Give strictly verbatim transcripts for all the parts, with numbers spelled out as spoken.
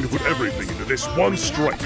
going to put everything into this one strike.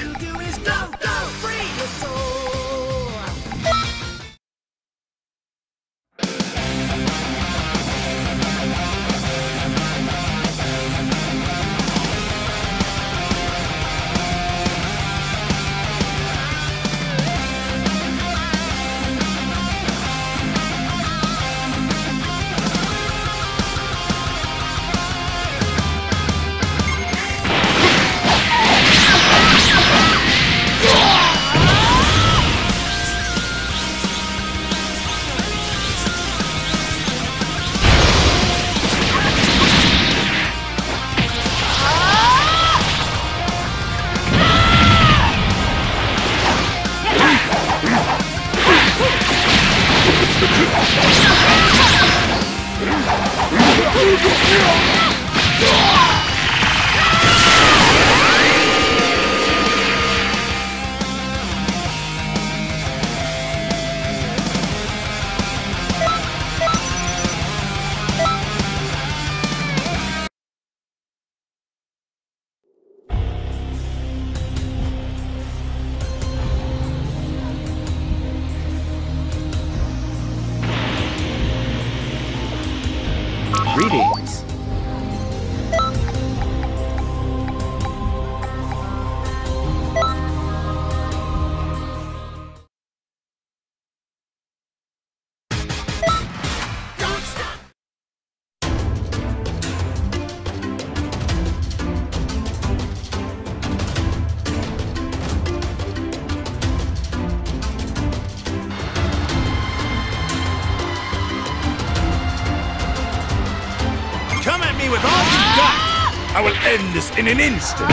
Greetings. With all you got, I will end this in an instant.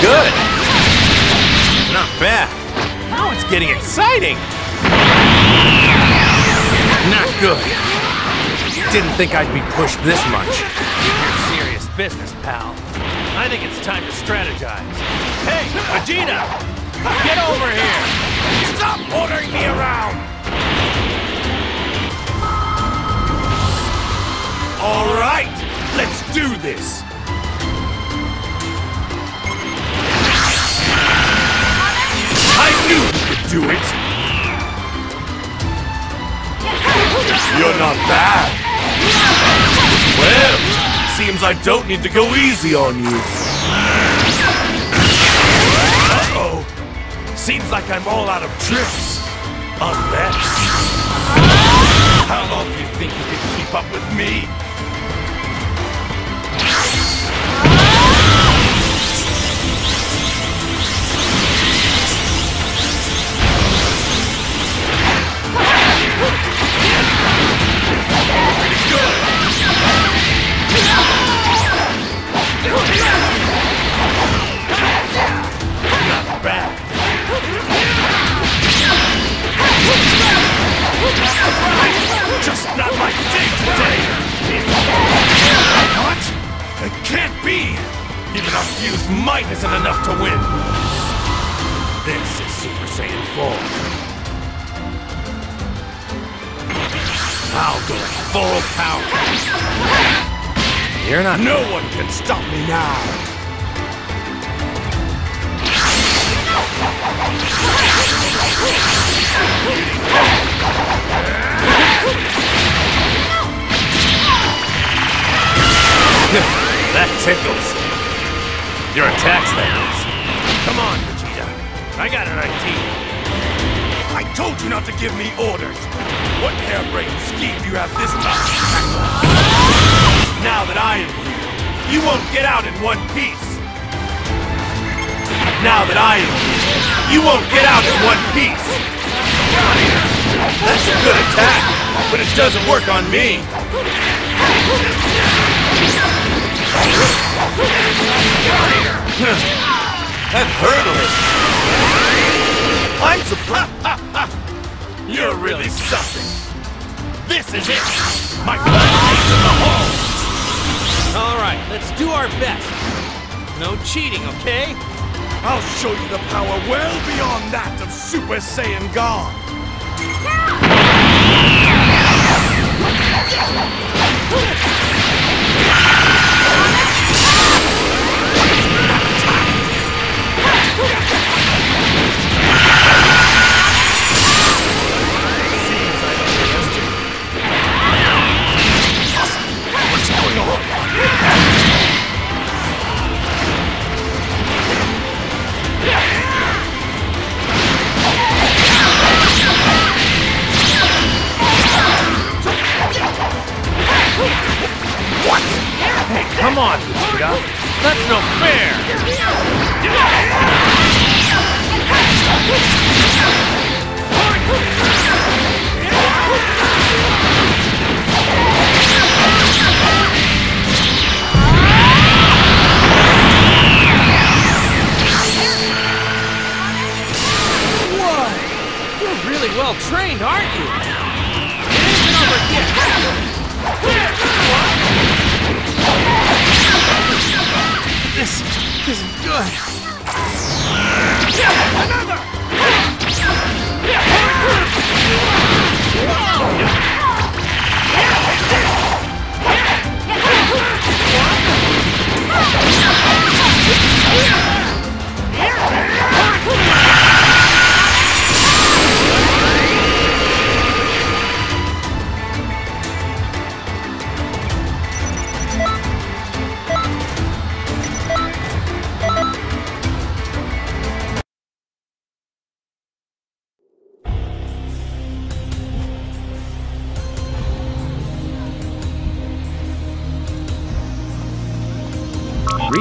Good. Not bad. Now it's getting exciting. Not good. Didn't think I'd be pushed this much. You're serious business, pal. I think it's time to strategize. Hey, Vegeta! Get over here! Stop ordering me around! All right, let's do this! I knew you could do it! You're not bad! Well, seems I don't need to go easy on you. Uh-oh! Seems like I'm all out of tricks. Unless... How long do you think you can keep up with me? Might isn't enough to win. This is Super Saiyan four. I'll go full power. You're not. No one can stop me now. That tickles. Your attack's theirs. Come on, Vegeta. I got an idea. I told you not to give me orders! What harebrained scheme do you have this time? Now that I am here, you won't get out in one piece! Now that I am here, you won't get out in one piece! That's a good attack, but it doesn't work on me! That hurdle! I'm surprised! You're really something! This is it! My first piece of the hole! Alright, let's do our best! No cheating, okay? I'll show you the power well beyond that of Super Saiyan God! Come on, Vegeta! That's no fair! Whoa! You're really well trained, aren't you? Anything over here! This isn't good. Another!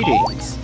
Greetings.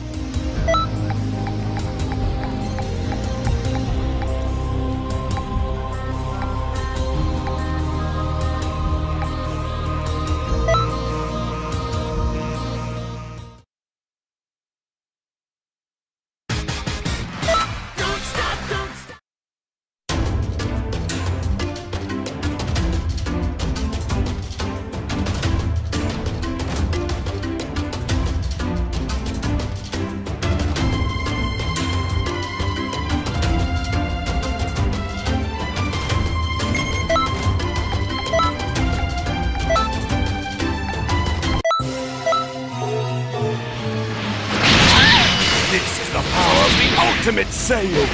This is the power of the Ultimate Saiyan!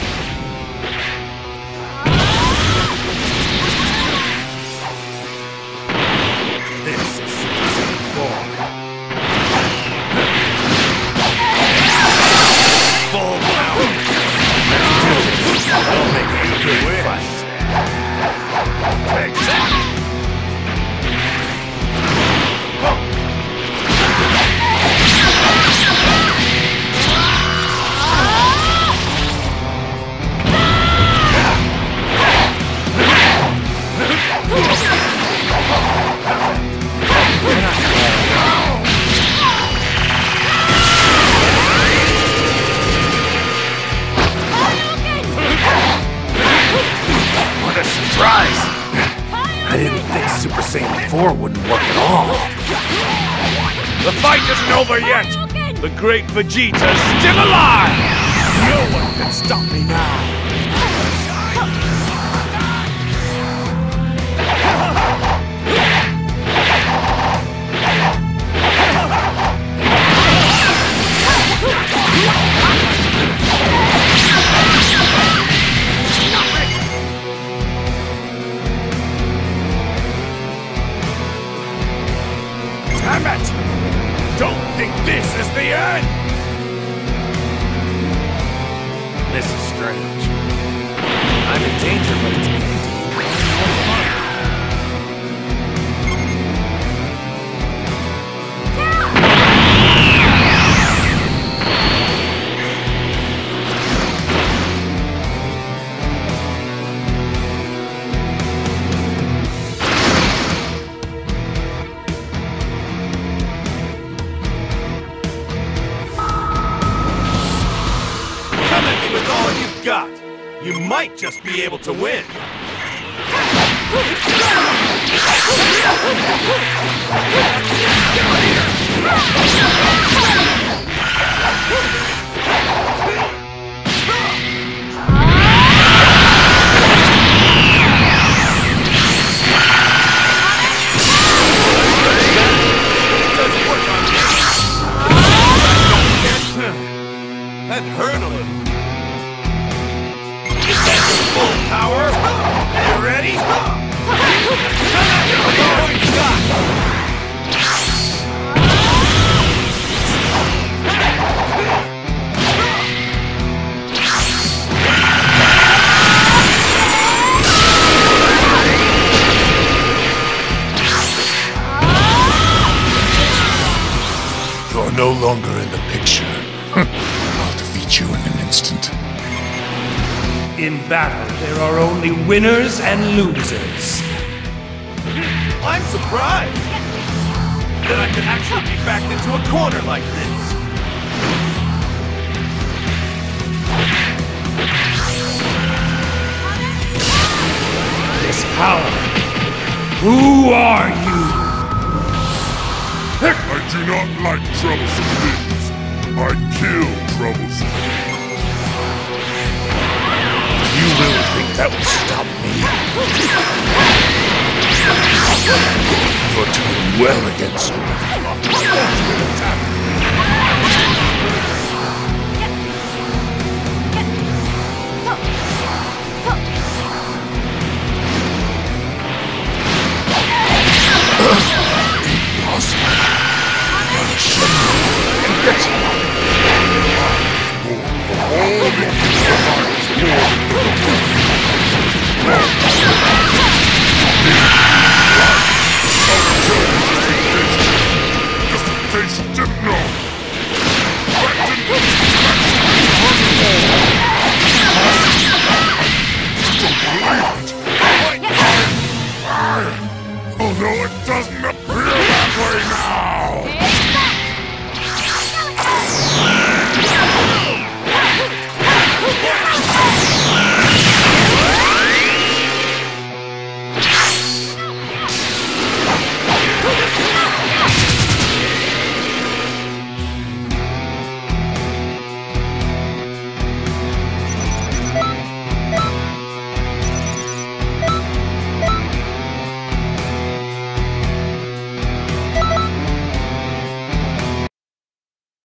This is Super Saiyan four. Full power! Let's do this! We'll make it a good fight! Exactly! I didn't think Super Saiyan four wouldn't work at all. The fight isn't over yet! The great Vegeta's still alive! No one can stop me now! Damn it! Don't think this is the end! This is strange. I'm in danger, but it's... Summon me with all you've got! You might just be able to win! That hurdling! You get the full power! You ready? You are no longer in the picture. You in an instant. In battle, there are only winners and losers. I'm surprised that I could actually be backed into a corner like this. This power. Who are you? I do not like troublesome things. I kill troublesome things. You really think that will stop me? You're doing well against me. Impossible. What?